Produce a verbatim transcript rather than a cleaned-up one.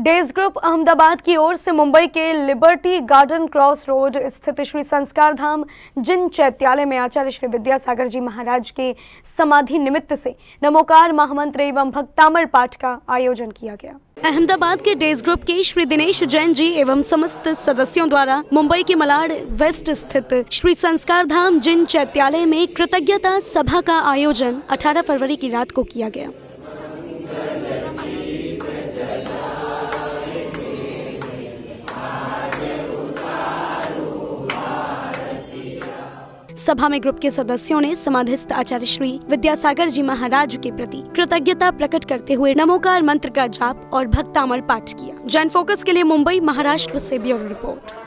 Days group Ahmedabad की ओर से मुंबई के लिबर्टी गार्डन क्रॉस रोड स्थित श्री संस्कार धाम जिन चैत्यालय में आचार्य श्री विद्यासागर जी महाराज के समाधि निमित्त से नमोकार महामंत्र एवं भक्तामर पाठ का आयोजन किया गया। अहमदाबाद के डेज़ ग्रुप के श्री दिनेश जैन जी एवं समस्त सदस्यों द्वारा मुंबई के मलाड वेस्ट स्थित श्री संस्कार धाम जिन चैत्यालय में कृतज्ञता सभा का आयोजन अठारह फरवरी की रात को किया गया। सभा में ग्रुप के सदस्यों ने समाधिस्थ आचार्य श्री विद्यासागर जी महाराज के प्रति कृतज्ञता प्रकट करते हुए नमोकार मंत्र का जाप और भक्तामर पाठ किया। जैन फोकस के लिए मुंबई महाराष्ट्र से ब्यूरो रिपोर्ट।